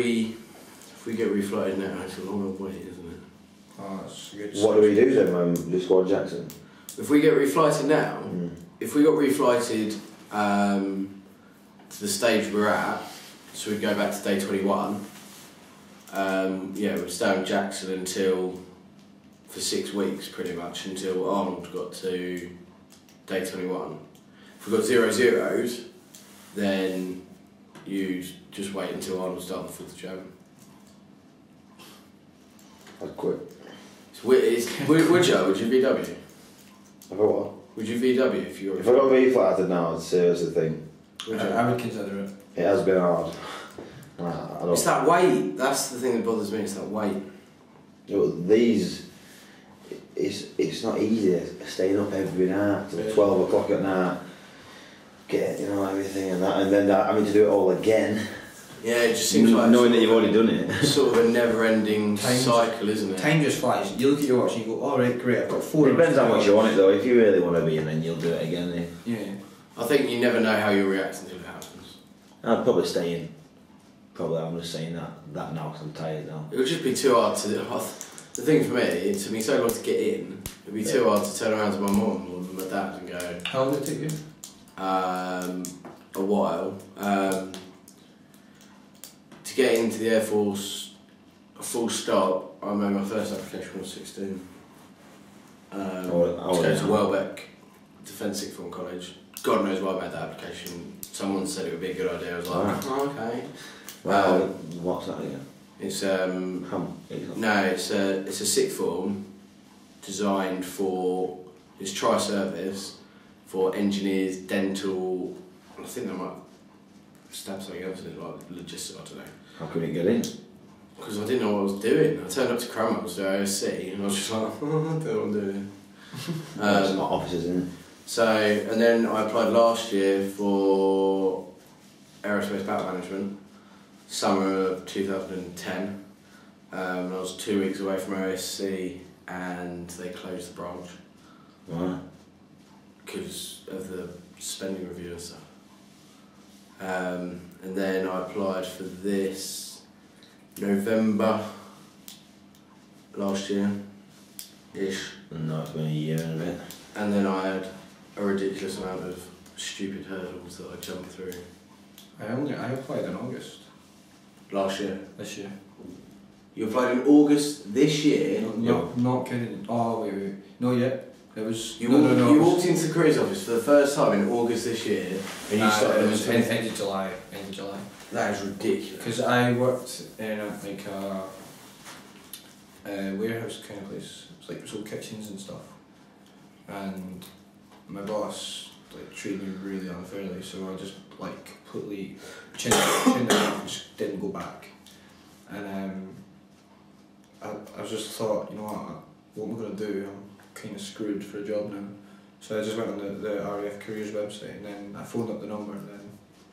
if we get refloated now, it's a long old wait, isn't it? Oh, that's a good discussion. What do we do then, the Squad Jackson? If we get reflighted now, if we got reflighted to the stage we're at, so we'd go back to day 21. Yeah, we'd stay on Jackson until, for 6 weeks pretty much, until Arnold got to day 21. If we got 0-0s, then you just wait until Arnold's done for the job. I'd quit. Would you? Would you VW? If I what? Would you VW if you were... If I got reflighted now, I'd seriously think. I would consider it. It has been hard. Nah, I don't. It's that weight. That's the thing that bothers me. It's that weight. Look, these... It's not easy staying up every night till 12 o'clock at night. Get, you know, everything and that. And then having to do it all again. Yeah, it just seems like... Knowing that you've already done it. Sort of a never-ending cycle, isn't it? Time just flies. You look at your watch and you go, alright, great, I've got 4 hours. Depends how much you want it, though. If you really want to be in, then you'll do it again, then. Yeah. I think you never know how you'll react until it happens. I'd probably stay in. Probably, I'm just saying that now because I'm tired now. It would just be too hard to... The thing for me, it took me so long to get in, it would be too hard to turn around to my mum or my dad and go... How long did it take you? A while. To get into the Air Force, a full stop, I made my first application when I was 16. To go to Welbeck Defence Sixth Form College. God knows why I made that application. Someone said it would be a good idea. I was like, oh, okay. Well, what's that again? It's it's a sixth form designed for tri-service for engineers, dental. I think they might stab something else in, like logistics. I don't know. How could it get in? Because I didn't know what I was doing. I turned up to Cromwell, so OSC, and I was just like, oh, I don't know what I'm doing. It's not officers, isn't it? So, and then I applied last year for Aerospace Battle Management, summer of 2010. I was 2 weeks away from OSC and they closed the branch. Why? Because of the spending review and stuff. And then I applied for this November last year-ish. No, it's been a year and a bit. And then I had a ridiculous amount of stupid hurdles that I jumped through. I applied in August. Last year? This year. You applied in August this year? No, not kidding. Oh, wait. No, It was... You walked into the careers office for the first time in August this year. And you started... It was end of July. That is ridiculous. Because I worked in like a warehouse kind of place. It's like old kitchens and stuff. And my boss like treated me really unfairly, so I just like completely chinned it off and just didn't go back. And I just thought, you know what am I going to do? I'm kind of screwed for a job now. So I just went on the RAF Careers website and then I phoned up the number and then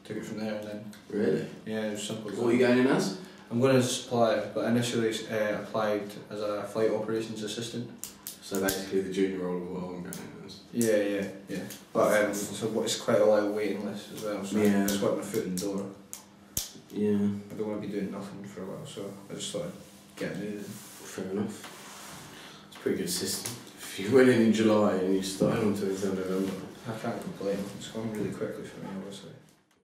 took it from there. And then really? Yeah, it was simple. What are you going in as? I'm going as a supplier, but initially applied as a flight operations assistant. So basically the junior role of what I'm going in as. Yeah. But so it's quite a lot of waiting lists as well, so I just got my foot in the door. Yeah. I don't want to be doing nothing for a while, so I just thought I'd get moving. Fair enough. It's a pretty good system. If you went in July and you started until November. I can't complain. It's gone really quickly for me, obviously.